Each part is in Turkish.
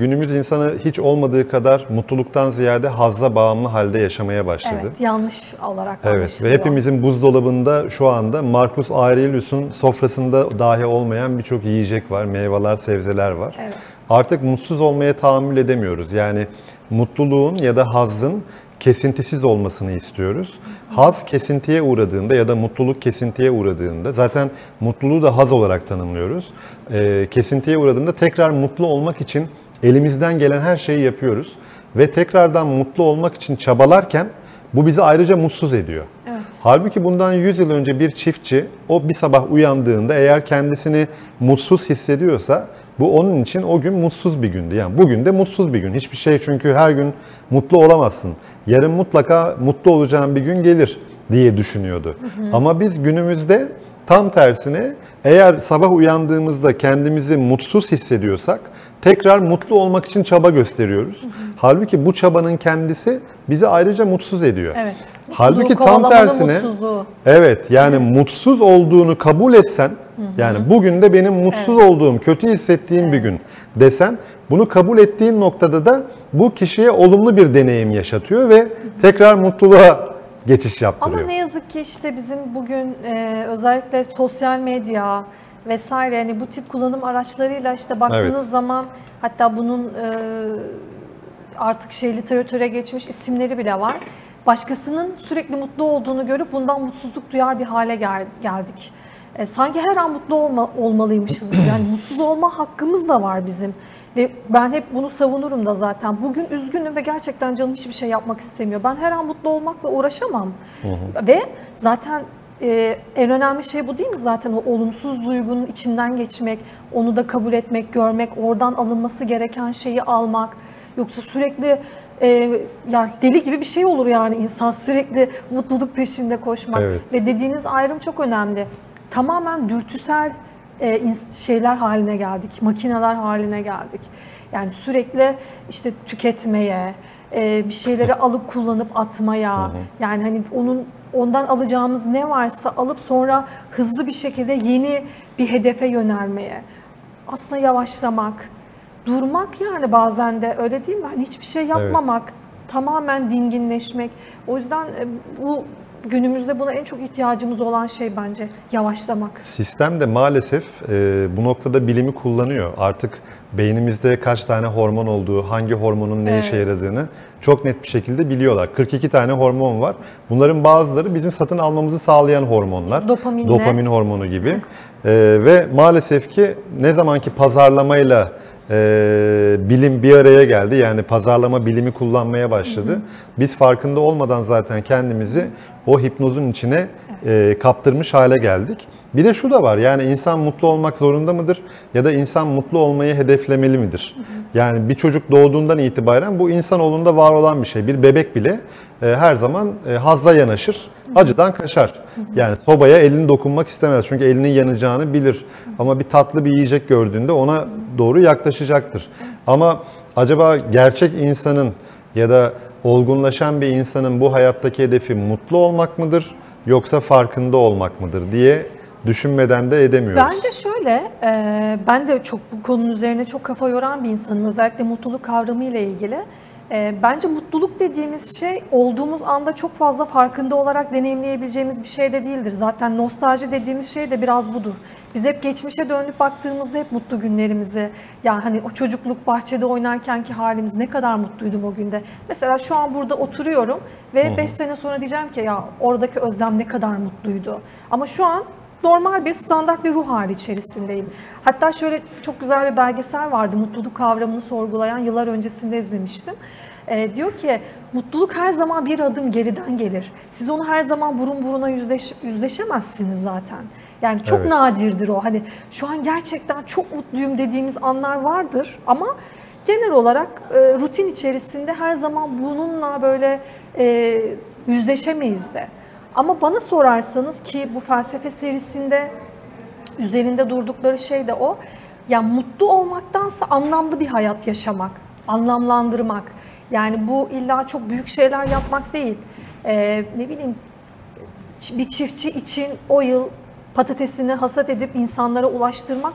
Günümüz insanı hiç olmadığı kadar mutluluktan ziyade hazza bağımlı halde yaşamaya başladı. Evet, yanlış olarak anlaşılıyor. Ve hepimizin buzdolabında şu anda Marcus Aurelius'un sofrasında dahi olmayan birçok yiyecek var, meyveler, sebzeler var. Evet. Artık mutsuz olmaya tahammül edemiyoruz. Yani mutluluğun ya da hazzın kesintisiz olmasını istiyoruz. Haz kesintiye uğradığında ya da mutluluk kesintiye uğradığında, zaten mutluluğu da haz olarak tanımlıyoruz. Kesintiye uğradığında tekrar mutlu olmak için elimizden gelen her şeyi yapıyoruz ve tekrardan mutlu olmak için çabalarken bu bizi ayrıca mutsuz ediyor. Evet. Halbuki bundan 100 yıl önce bir çiftçi o bir sabah uyandığında eğer kendisini mutsuz hissediyorsa bu onun için o gün mutsuz bir gündü. Yani bugün de mutsuz bir gün. Hiçbir şey, çünkü her gün mutlu olamazsın. Yarın mutlaka mutlu olacağın bir gün gelir diye düşünüyordu. Hı hı. Ama biz günümüzde tam tersine, eğer sabah uyandığımızda kendimizi mutsuz hissediyorsak tekrar mutlu olmak için çaba gösteriyoruz. Hı hı. Halbuki bu çabanın kendisi bizi ayrıca mutsuz ediyor. Evet. Halbuki tam tersine, evet, yani mutsuz olduğunu kabul etsen, yani bugün de benim mutsuz olduğum, kötü hissettiğim bir gün desen, bunu kabul ettiğin noktada da bu kişiye olumlu bir deneyim yaşatıyor ve tekrar mutluluğa geçiş yaptırıyor. Ama ne yazık ki işte bizim bugün özellikle sosyal medya vesaire, yani bu tip kullanım araçlarıyla işte baktığınız zaman, hatta bunun artık literatüre geçmiş isimleri bile var. Başkasının sürekli mutlu olduğunu görüp bundan mutsuzluk duyar bir hale geldik. Sanki her an mutlu olmalıymışız gibi. Yani mutsuz olma hakkımız da var bizim. Ve ben hep bunu savunurum da zaten. Bugün üzgünüm ve gerçekten canım hiçbir şey yapmak istemiyor. Ben her an mutlu olmakla uğraşamam. Hı hı. Ve zaten en önemli şey bu değil mi? Zaten o olumsuz duygunun içinden geçmek, onu da kabul etmek, görmek, oradan alınması gereken şeyi almak. Yoksa sürekli ya deli gibi bir şey olur yani insan, sürekli mutluluk peşinde koşmak. Evet. Ve dediğiniz ayrım çok önemli. Tamamen dürtüsel şeyler haline geldik, makineler haline geldik. Yani sürekli işte tüketmeye, bir şeyleri alıp kullanıp atmaya, yani hani ondan alacağımız ne varsa alıp sonra hızlı bir şekilde yeni bir hedefe yönelmeye. Aslında yavaşlamak, durmak, yani bazen de öyle değil mi? Hani hiçbir şey yapmamak, tamamen dinginleşmek. O yüzden bu günümüzde buna en çok ihtiyacımız olan şey bence yavaşlamak. Sistem de maalesef bu noktada bilimi kullanıyor. Artık beynimizde kaç tane hormon olduğu, hangi hormonun ne işe yaradığını çok net bir şekilde biliyorlar. 42 tane hormon var. Bunların bazıları bizim satın almamızı sağlayan hormonlar. Dopamin hormonu gibi. Ve maalesef ki ne zamanki pazarlamayla bilim bir araya geldi, yani pazarlama bilimi kullanmaya başladı. Hı hı. Biz farkında olmadan zaten kendimizi o hipnozun içine kaptırmış hale geldik. Bir de şu da var, yani insan mutlu olmak zorunda mıdır ya da insan mutlu olmayı hedeflemeli midir? Hı hı. Yani bir çocuk doğduğundan itibaren bu insanoğlunda var olan bir şey. Bir bebek bile her zaman hazza yanaşır, acıdan kaçar. Yani sobaya elini dokunmak istemez çünkü elinin yanacağını bilir. Ama bir tatlı bir yiyecek gördüğünde ona doğru yaklaşacaktır. Ama acaba gerçek insanın ya da olgunlaşan bir insanın bu hayattaki hedefi mutlu olmak mıdır yoksa farkında olmak mıdır diye düşünmeden de edemiyoruz. Bence şöyle, ben de çok bu konunun üzerine çok kafa yoran bir insanım, özellikle mutluluk kavramı ile ilgili. Bence mutluluk dediğimiz şey olduğumuz anda çok fazla farkında olarak deneyimleyebileceğimiz bir şey de değildir. Zaten nostalji dediğimiz şey de biraz budur. Biz hep geçmişe dönüp baktığımızda hep mutlu günlerimizi, yani hani o çocukluk bahçede oynarkenki halimiz, ne kadar mutluydum o günde. Mesela şu an burada oturuyorum ve 5 sene sonra diyeceğim ki ya oradaki Özlem ne kadar mutluydu. Ama şu an normal bir, standart bir ruh hali içerisindeyim. Hatta şöyle çok güzel bir belgesel vardı, mutluluk kavramını sorgulayan, yıllar öncesinde izlemiştim. Diyor ki mutluluk her zaman bir adım geriden gelir. Siz onu her zaman burun buruna yüzleşemezsiniz zaten. Yani çok nadirdir o. Hani şu an gerçekten çok mutluyum dediğimiz anlar vardır ama genel olarak rutin içerisinde her zaman bununla böyle yüzleşemeyiz de. Ama bana sorarsanız, ki bu felsefe serisinde üzerinde durdukları şey de o. Yani mutlu olmaktansa anlamlı bir hayat yaşamak, anlamlandırmak. Yani bu illa çok büyük şeyler yapmak değil. Ne bileyim, bir çiftçi için o yıl patatesini hasat edip insanlara ulaştırmak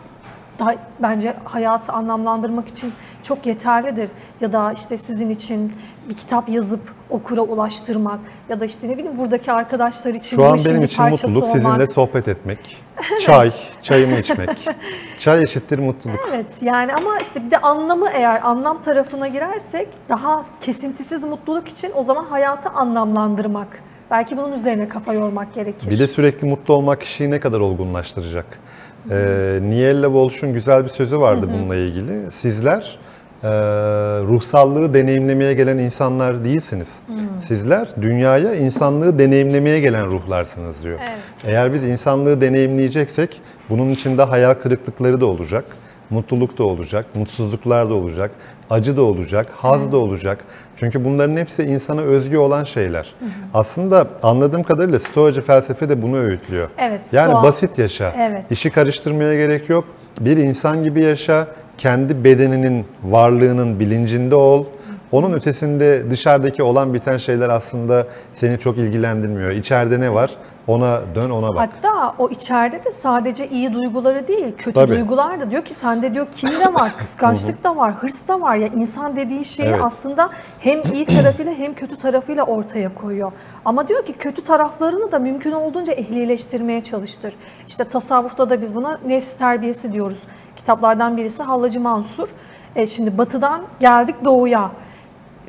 da bence hayatı anlamlandırmak için çok yeterlidir. Ya da işte sizin için bir kitap yazıp okura ulaştırmak ya da işte ne bileyim buradaki arkadaşlar için bir parçası olmak. Şu an benim için mutluluk sizinle sohbet etmek, çayımı içmek. Çay eşittir mutluluk. Evet yani ama işte bir de anlamı eğer anlam tarafına girersek daha kesintisiz mutluluk için o zaman hayatı anlamlandırmak. Belki bunun üzerine kafa yormak gerekir. Bir de sürekli mutlu olmak kişiyi ne kadar olgunlaştıracak? Nietzsche Walsh'un güzel bir sözü vardı bununla ilgili. Sizler ruhsallığı deneyimlemeye gelen insanlar değilsiniz. Sizler dünyaya insanlığı deneyimlemeye gelen ruhlarsınız diyor. Evet. Eğer biz insanlığı deneyimleyeceksek bunun içinde hayal kırıklıkları da olacak, mutluluk da olacak, mutsuzluklar da olacak, acı da olacak, haz da olacak. Çünkü bunların hepsi insana özgü olan şeyler. Aslında anladığım kadarıyla Stoacı felsefe de bunu öğütlüyor. Evet, yani basit yaşa, işi karıştırmaya gerek yok. Bir insan gibi yaşa, kendi bedeninin, varlığının bilincinde ol. Onun ötesinde dışarıdaki olan biten şeyler aslında seni çok ilgilendirmiyor. İçeride ne var? Ona dön, ona bak. Hatta o içeride de sadece iyi duyguları değil, kötü duygular da diyor ki sende diyor kin de var, kıskançlık da var, hırs da var. Ya insan dediği şeyi aslında hem iyi tarafıyla hem kötü tarafıyla ortaya koyuyor. Ama diyor ki kötü taraflarını da mümkün olduğunca ehlileştirmeye çalıştır. İşte tasavvufta da biz buna nefs terbiyesi diyoruz. Kitaplardan birisi Hallacı Mansur. Şimdi batıdan geldik doğuya.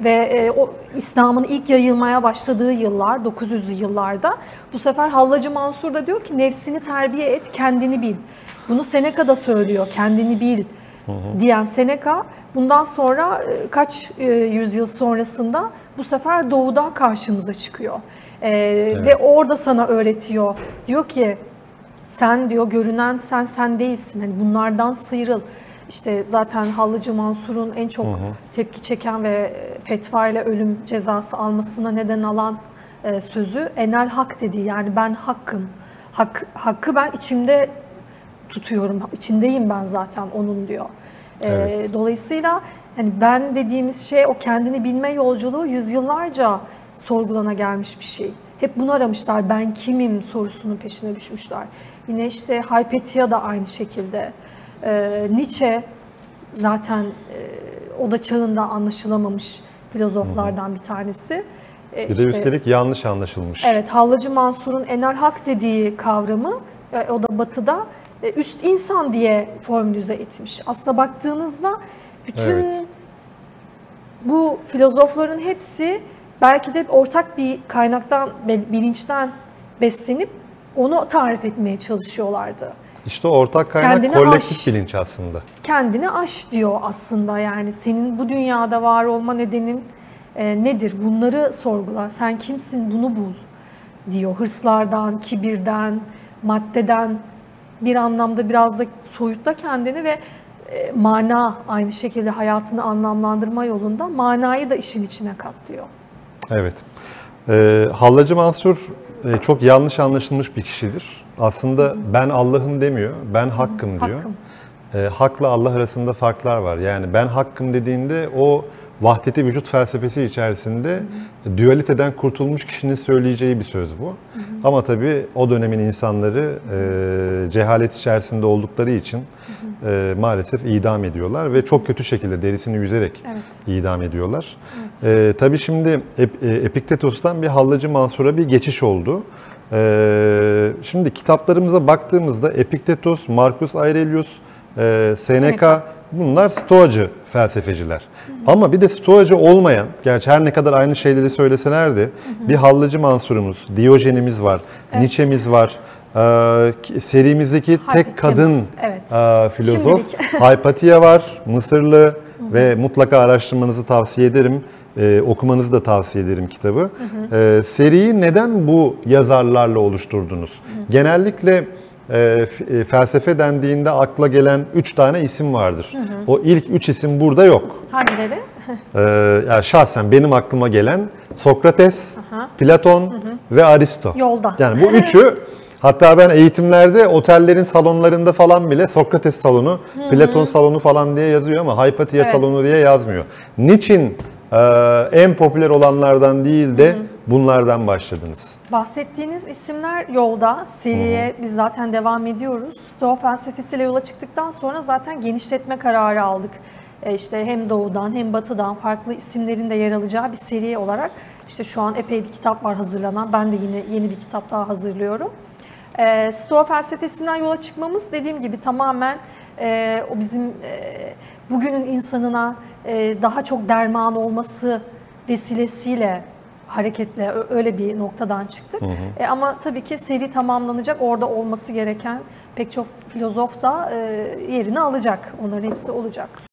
Ve o İslam'ın ilk yayılmaya başladığı yıllar, 900'lü yıllarda bu sefer Hallacı Mansur da diyor ki nefsini terbiye et, kendini bil. Bunu Seneca da söylüyor, kendini bil diyen Seneca bundan sonra kaç yüzyıl sonrasında bu sefer doğuda karşımıza çıkıyor. Ve orada sana öğretiyor, diyor ki sen diyor görünen sen değilsin, hani bunlardan sıyrıl. İşte zaten Hallacı Mansur'un en çok tepki çeken ve fetva ile ölüm cezası almasına neden olan sözü Enel Hak dediği, yani ben hakkım. Hakkı ben içimde tutuyorum, içindeyim ben zaten onun diyor. Dolayısıyla hani ben dediğimiz şey o kendini bilme yolculuğu yüzyıllarca sorgulana gelmiş bir şey. Hep bunu aramışlar, ben kimim sorusunun peşine düşmüşler. Yine işte Hypatia da aynı şekilde. Nietzsche zaten o da çağında anlaşılamamış filozoflardan bir tanesi. Bir de üstelik yanlış anlaşılmış. Evet, Hallacı Mansur'un Enel Hak dediği kavramı o da batıda üst insan diye formülize etmiş. Aslında baktığınızda bütün bu filozofların hepsi belki de ortak bir kaynaktan, bilinçten beslenip onu tarif etmeye çalışıyorlardı. İşte ortak kaynak kendine kolektif bilinç aslında. Kendini aş diyor aslında, yani senin bu dünyada var olma nedenin nedir? Bunları sorgula, sen kimsin bunu bul diyor. Hırslardan, kibirden, maddeden bir anlamda biraz da soyutla kendini ve mana, aynı şekilde hayatını anlamlandırma yolunda manayı da işin içine kat diyor. Evet. Hallacı Mansur çok yanlış anlaşılmış bir kişidir. Aslında ben Allah'ım demiyor, ben hakkım diyor. Hakla Allah arasında farklar var. Yani ben hakkım dediğinde o vahdeti vücut felsefesi içerisinde dualiteden kurtulmuş kişinin söyleyeceği bir söz bu. Ama tabii o dönemin insanları cehalet içerisinde oldukları için maalesef idam ediyorlar ve çok kötü şekilde derisini yüzerek idam ediyorlar. Tabii şimdi Epiktetos'tan bir Hallacı Mansur'a bir geçiş oldu. Şimdi kitaplarımıza baktığımızda Epiktetos, Marcus Aurelius, Seneca bunlar Stoacı felsefeciler. Ama bir de Stoacı olmayan, gerçi her ne kadar aynı şeyleri söyleselerdi bir Hallacı Mansur'umuz, Diyojen'imiz var, Nietzsche'miz var. Serimizdeki tek kadın filozof Hypatia var, Mısırlı ve mutlaka araştırmanızı tavsiye ederim. Okumanızı da tavsiye ederim kitabı. Seriyi neden bu yazarlarla oluşturdunuz? Genellikle felsefe dendiğinde akla gelen 3 tane isim vardır. O ilk 3 isim burada yok. Hangileri? Yani şahsen benim aklıma gelen Sokrates, Platon ve Aristo. Yolda. Yani bu üçü. Hatta ben eğitimlerde otellerin salonlarında falan bile Sokrates salonu, Platon salonu falan diye yazıyor ama Hypatia salonu diye yazmıyor. Niçin en popüler olanlardan değil de bunlardan başladınız? Bahsettiğiniz isimler yolda, seriye biz zaten devam ediyoruz. Stoa felsefesiyle yola çıktıktan sonra zaten genişletme kararı aldık. işte hem doğudan hem batıdan farklı isimlerin de yer alacağı bir seri olarak işte şu an epey bir kitap var hazırlanan. Ben de yine yeni bir kitap daha hazırlıyorum. Stoa felsefesinden yola çıkmamız dediğim gibi tamamen o bizim bugünün insanına daha çok derman olması vesilesiyle hareketle öyle bir noktadan çıktık. Hı hı. Ama tabii ki seri tamamlanacak. Orada olması gereken pek çok filozof da yerini alacak. Onların hepsi olacak.